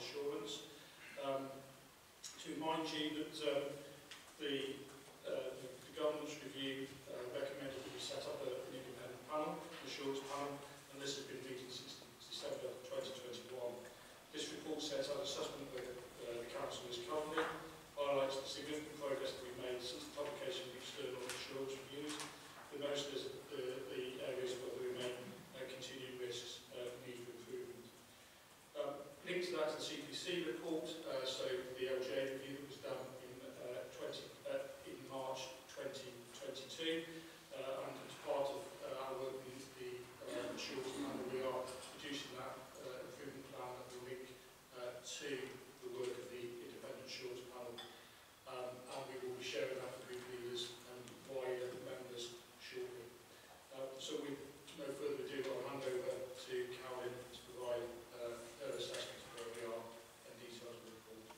insurance. To remind you that the government's review recommended that we set up an independent panel, an insurance panel, and this has been meeting since December 2021. This report sets out an assessment that the Council is currently, highlights the significant progress that we've made since the publication of external insurance reviews, the most is the areas where there remain continued risks need for improvement. Linked to that is the CPC report, so the LGA review was done in March 2022, and as part of our work with the insurance panel, we are producing that improvement plan that will link to the work of the independent insurance panel, and we will be sharing that with group leaders and wider members shortly. So with no further ado, I'll hand over to Carolyn to provide her assessment of where we are and details of the report.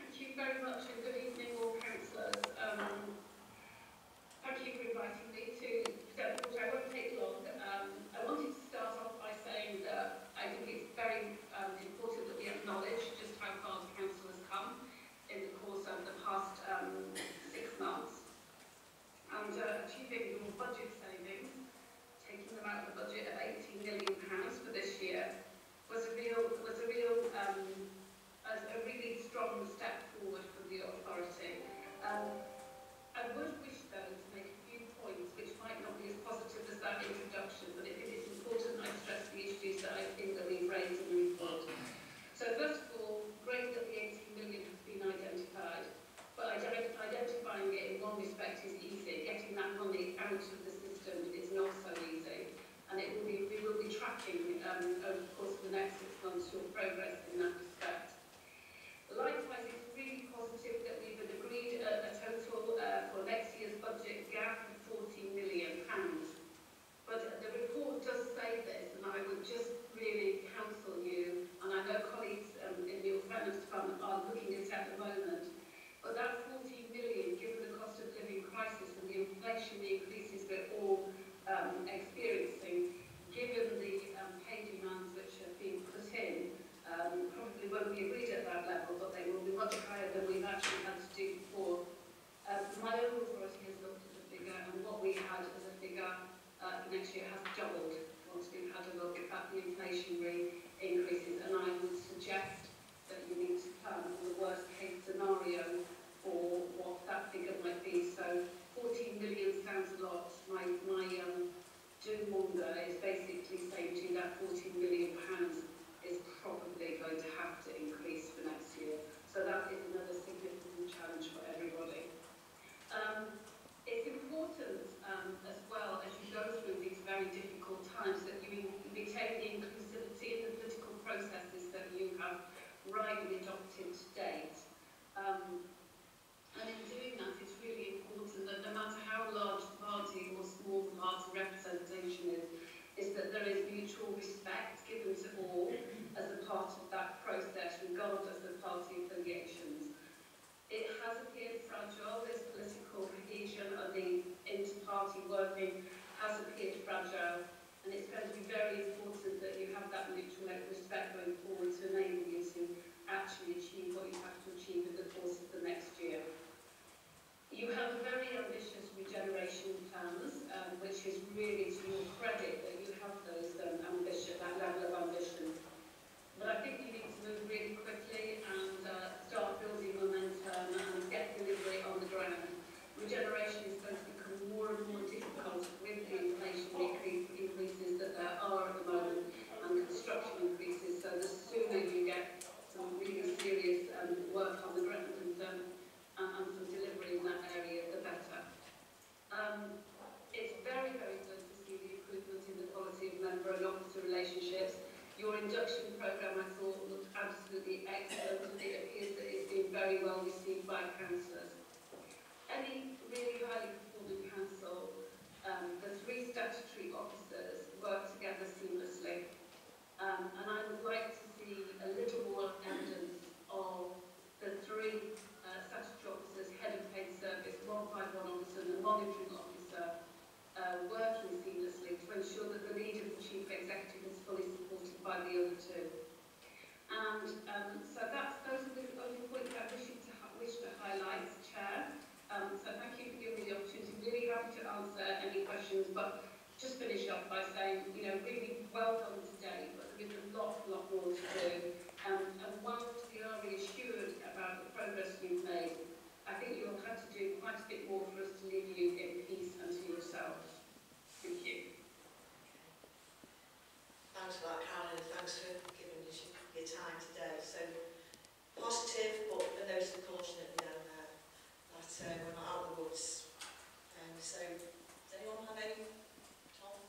Thank you very much and good evening all councillors. Thank you for inviting me to present the report. I won't take long. I wanted to start off by saying that I think it's very important that we acknowledge just how far the council has come in the course of the past 6 months, and achieving your budget savings, taking them out of the budget of £18 million for this year, was a really strong step forward from the authority. I would wish though to make a few points which might not be as positive as that introduction, but it is important I stress the issues that I think that we've raised in the report. So first of all, great that the £18 million has been identified, but identifying it in one respect is easy. Getting that money out of the system is not so easy, and it will be, we will be tracking over the course of the next 6 months your progress in that respect. Likewise, it's really positive that we've agreed a total for next year's budget gap of £14 million. But the report does say this, and I would just really counsel you, and I know colleagues in the Finance Department are looking at it at the moment, but that £14 million, given the cost of living crisis and the inflationary increases we're all experiencing, given the pay demands which have been put in, probably won't be agreed at that level, but they will be much higher than we've actually had to do before. My own authority has looked at the figure, and what we had as a figure next year has doubled once we've had a look at the inflationary increases, and I would suggest that you need to plan for the worst case scenario for what that figure might be. So 14 million sounds a lot. My doom monger is basically saying to you that £14 million is probably going to have to increase for next year. So that is another significant challenge for everybody. It's important as well, as you go through these very difficult times, that you retain the inclusivity in the political processes that you have rightly adopted to date. And in doing that, it's really important that no matter how large the party or small the party representation is that there is mutual respect given to all as a part of that process, regardless of party affiliations. It has appeared fragile, this political cohesion and the inter-party working has appeared fragile, and it's going to be very important that you have that mutual respect going forward to enable you to actually achieve what you have to achieve in the course of the next year. You have very ambitious regeneration plans, which is really to your credit that you have those ambition, that level of ambition. But I think you need to move really quickly and start building momentum and get delivery on the ground. Regeneration is going to become more and more difficult with the inflation increases that there are at the moment and construction increases. So the sooner you get some really serious work on the ground and some delivery in that area, the better. It's very, very good to see the improvement in the quality of member and officer relationships. Your induction programme, I thought, looked absolutely excellent, and it appears that it's been very well received by councillors. Any really highly performing council, the three statutory officers work together seamlessly, and I would like to see a little more evidence of the three statutory officers, head of paid service, 151 officer and the monitoring officer working seamlessly to ensure that the lead of the chief executive is fully supported by the other two. do. And whilst we are reassured about the progress you've made, I think you'll have to do quite a bit more for us to leave you in peace and to yourselves. Thank you. Thanks for that, Caroline, and thanks for giving us your time today. So, positive, but a note of caution at the end there, that we're not out of the woods. So, does anyone have any? Tom?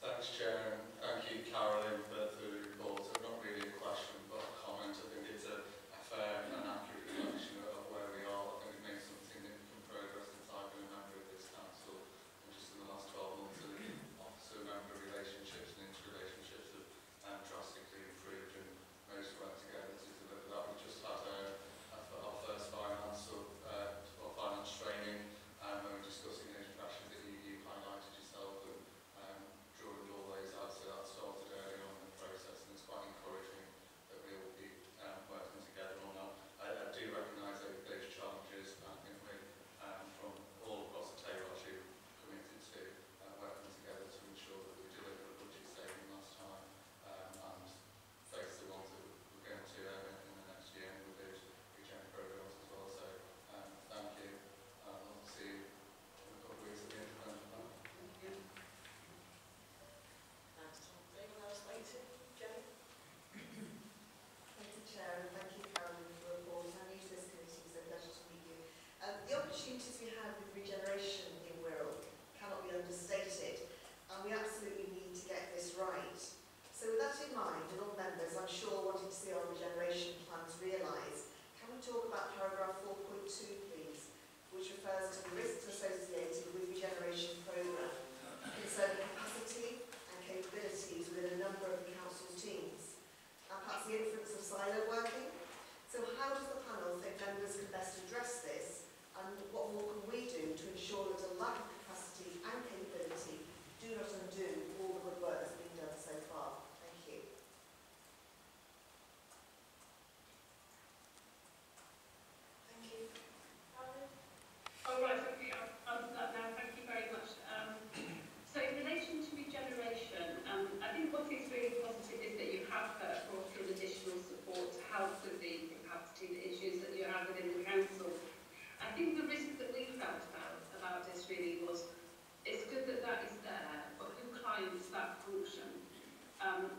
Thanks, Chair, and thank you, Caroline, for the report. It's not really a question, but a comment. I think it's a fair and accurate reflection of where we are, and it makes some significant progress since I've been a member of this council, and just in the last 12 months, the officer-member relationships and interrelationships have drastically improved, and most work together to deliver that. We just had our first finance training, and we were discussing those pressures that you highlighted yourself, and drawing all those out, so that started early on in the process, and it's quite encouraging that we will be working together on that. I do recognise those challenges, and I think we're from all across the table actually committed to working together to ensure that we deliver a budget saving last time, and face the ones that we're going to in the next year, and we'll do regen programs as well. So thank you, and I'll see you in a couple of weeks at the end of the month. Thank you. Anyone else like to? Jenny? Thank you, Chair, and thank you, Caroline, for the report. I need this committee, it's a pleasure to meet you. The opportunities we have with regeneration in Wirral cannot be understated, and we absolutely need to get this right. So with that in mind, and all members, I'm sure, wanting to see our regeneration plans realised, can we talk about paragraph 4.2, please, which refers to the risks associated with regeneration programme, concerning capacity, capabilities within a number of the council's teams, and perhaps the inference of silo working. So how does the panel think members can best address this, and what more can we do to ensure that a lack of capacity and capability do not undo all the good work that's been done so far? Thank you. Thank you. All right, okay, I'll answer that now. Thank you very much. So in relation to regeneration, I think what is really positive is that you have brought in additional support to help with the capacity issues that you have within the council. I think the risk that we felt about this really was, it's good that that is there, but who climbs that function? And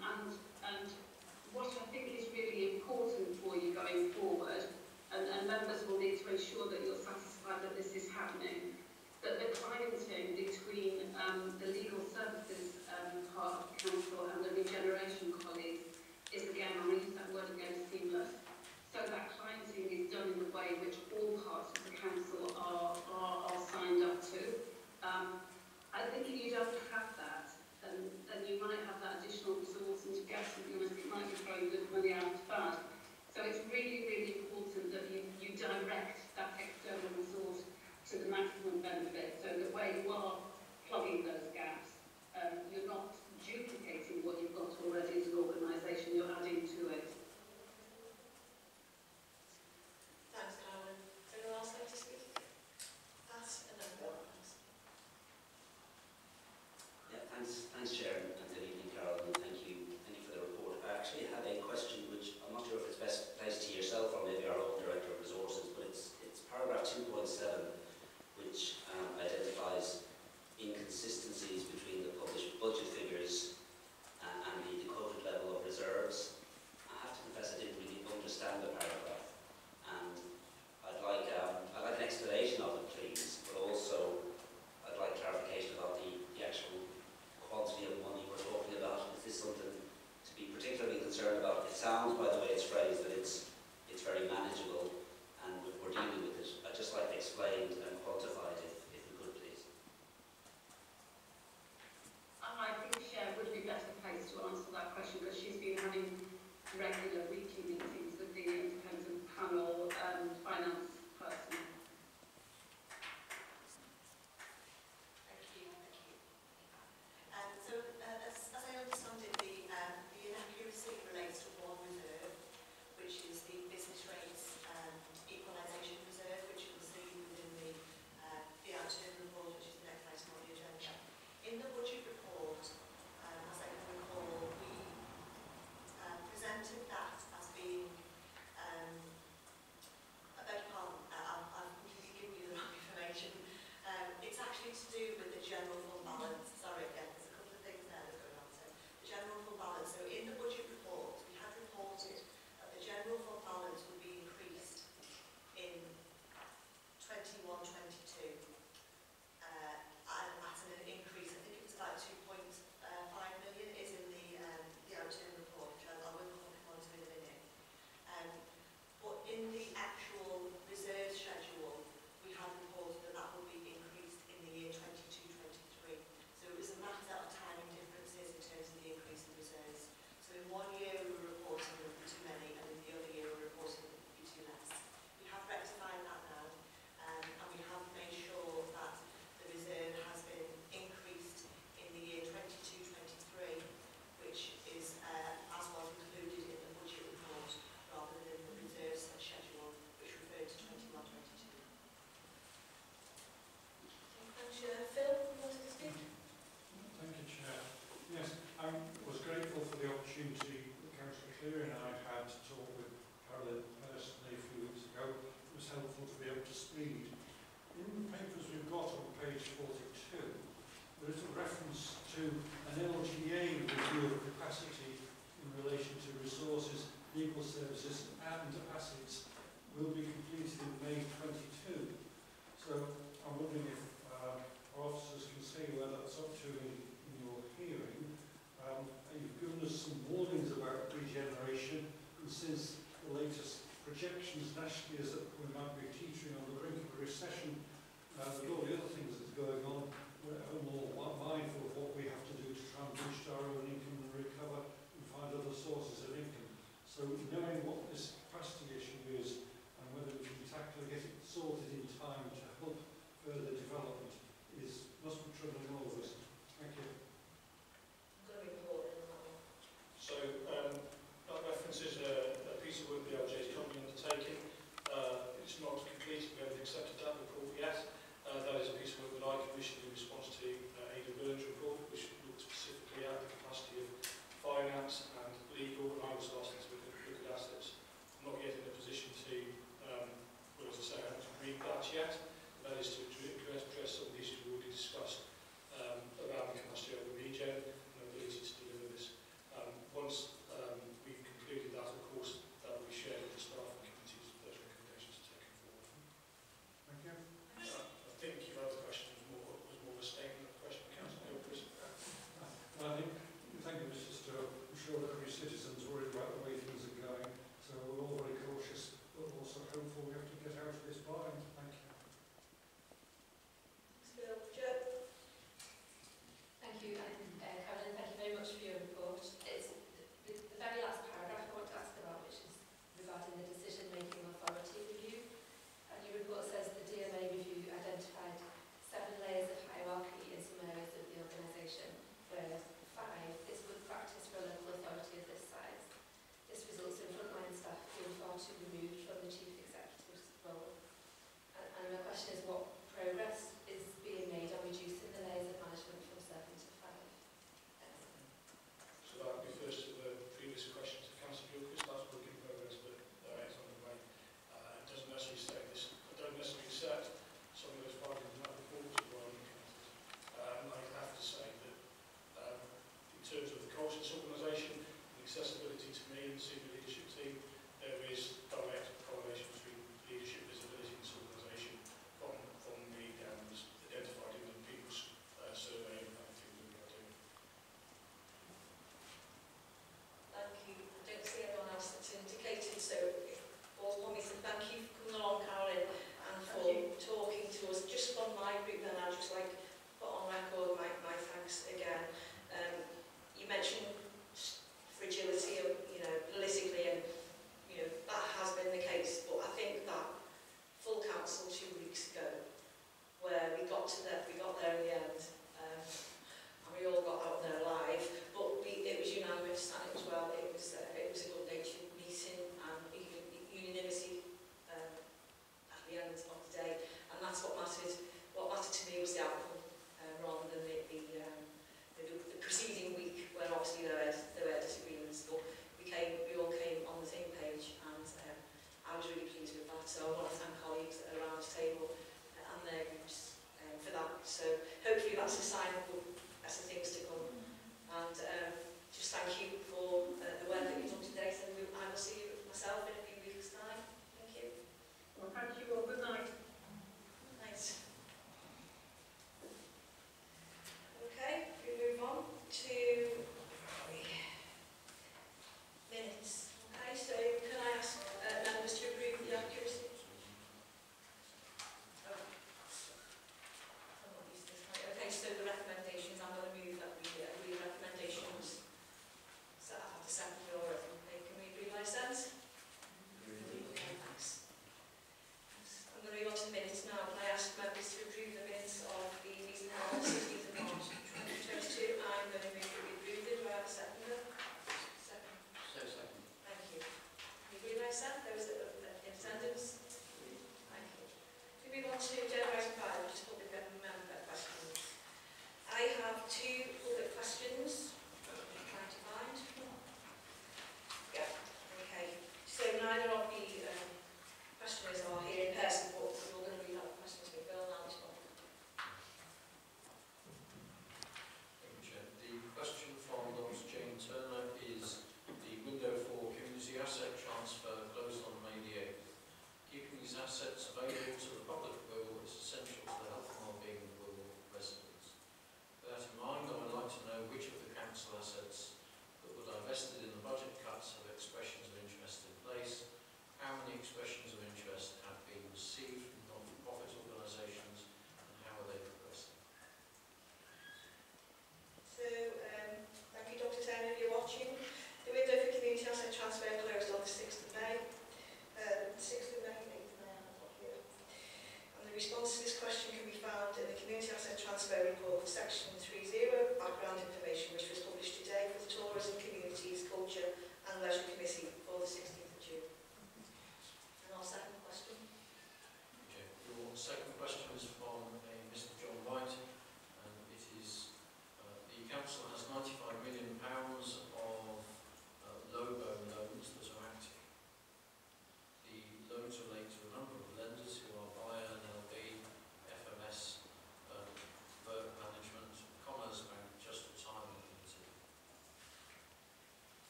what I think is really important for you going forward, and members will need to ensure that you're satisfied that this is happening, that the clienting between the legal services part of the council and the regeneration colleagues is, again, I'll use that word again, seamless. So that clienting is done in the way which all parts of the council are signed up to. I think if you don't have that, then you might have that additional resource, and to get something else, it might be throwing good money out of bad. So it's really, really important that you direct that external resource to the maximum benefit, so that where you are plugging those gaps, you're not duplicating what you've got already as an organisation, you're adding to it. Thanks, Caroline. Anyone else like to speak? That's another one. Yeah, thanks, Chair, and good evening, Caroline. Thank you for the report. I actually had a question which I'm not sure if it's best placed to yourself or maybe our own Director of Resources, but it's paragraph 2.7. which identifies inconsistencies between the published budget figures and the quoted level of reserves. I have to confess I didn't really understand the paragraph, and I'd like an explanation of it, please, but also I'd like clarification about the actual quantity of money we're talking about. Is this something to be particularly concerned about? It sounds There is a reference to an LGA review of capacity in relation to resources, legal services and assets will be completed in May 22. So I'm wondering if our officers can say where that's up to in your hearing. You've given us some warnings about regeneration, and since the latest projections nationally is that we might be teetering on the brink of a recession, with all the other things that's going on, we're more mindful of what we have to do to try and boost our own income and recover and find other sources of income. So knowing what this capacity issue is and whether we can tackle and get it sorted in time to help further development is must be troubling all of us. Thank you. So that reference is a piece of work the LGA is currently undertaking. It's not completed, we haven't accepted that report yet. That is a piece of work that I commissioned in response to Ada Byrne's report, which looked specifically at the capacity of finance and legal, and I was asking to look at assets. I'm not yet in a position to, well, as I say, I haven't agreed that yet. That is to address some of the issues we've already discussed around the capacity of the regen and the ability to deliver this. Once we've concluded that, of course, that will be shared with the staff and committees of those recommendations taken forward. Thank you. I think your other question was more of a statement of question, Councillor Gilchrist. I think, thank you, Mr. Stowe. I'm sure every citizen's worried about the way things are going, so we're all very cautious, but also hopeful we have to get out of this bind. Thank you. Thank you, Caroline. Thank you very much for your report. It's the very last paragraph I want to ask about, which is regarding the decision-making authority review. And your report says the DMA review identified 7 layers of hierarchy in some areas of the organisation, whereas 5 is good practice for a local authority of this size. This results in frontline staff being far too removed from the chief executive's role. And my question is, what progress is being made on reducing the layers of management from 7 to 5? So that would be first of the previous question to Councillor Gilchrist. That's work in progress, but it's on the way. It doesn't necessarily say this. I don't necessarily accept some of those findings in that report to the and I have to say that in terms of the culture of this organisation, the accessibility to me and the senior leadership team, there is direct correlation between leadership visibility in this organisation from the was identified in the People's Survey and I think we are doing. Thank you. I don't see anyone else that's indicated, so it all want me to thank you for coming along, Caroline, and for talking to us. Just on my group then, I'd just like put on record my thanks again. You mentioned fragility, you know, politically, and you know that has been the case. But I think that full council 2 weeks ago, where we got there in the end, and we all got out there alive. But it was unanimous, and it was well. It was a good-natured meeting and unanimity at the end of the day, and that's what mattered. What mattered to me was the outcome, rather than the preceding week, where obviously there were disagreements, but we all came on the same page, and I was really pleased with that. So I want to thank colleagues at around the table and their groups for that. So hopefully that's a sign of better things to come. And just thank you for the work that you've done today. So I will see you myself in a few weeks' time. Thank you. Well, thank you all. Good night. Good night. Okay, we move on to minutes. Okay, so can I ask members to approve the accuracy? Oh, I'm not used to this. Okay, so the recommendations, I'm going to move that we read recommendations. So I have to send it over. Can we agree by sense? Okay, thanks. I'm going to move on to the minutes now. Can I ask members to approve the minutes of the meeting on the 16th of March 2022? I'm going to move that we approve them. Do I have a seconder? Second. So second. Thank you. Can you agree by sense? Those that were in attendance? Thank you. Can we move on to agenda item 5, which is public member questions? I have 2 public questions. I'm trying to find. Yeah, okay.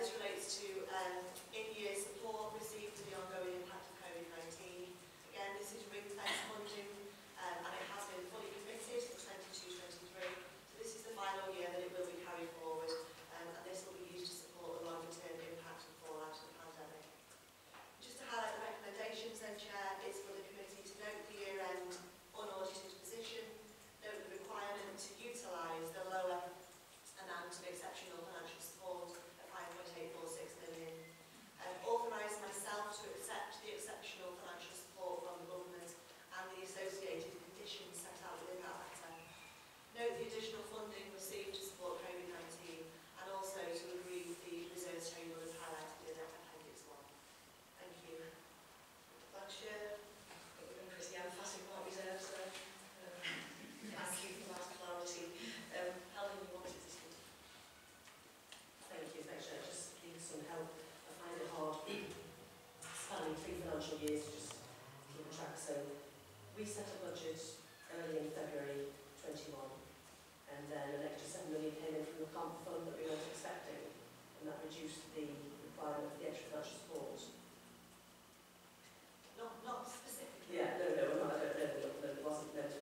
This relates to in-year support received to the ongoing impact of COVID-19. Again, this is ring-fence funding, and it has been fully committed for 22-23. So this is the final year that it will be carried forward, and this will be used to support the longer-term impact and fallout of the pandemic. Just to highlight the recommendations then, Chair, is for the committee to note the year-end unaudited position, note the requirement to utilise the lower amount of exceptional financial support of 5.846 million. Authorise myself to accept the exceptional financial support from the government and the associated conditions set out within that letter. Note the additional funding received to support COVID-19 and also to agree with the reserves table as highlighted in Appendix 1. Thank you. Thanks, Chair. We've been pretty emphatic about reserves there. Thank you for that clarity. Helen, you wanted to speak? Thank you, Chair. Just need some help. I find it hard spanning three financial years to just keep track. So we set a budget early in February 21, and then an extra £7 million came in from the comp fund that we went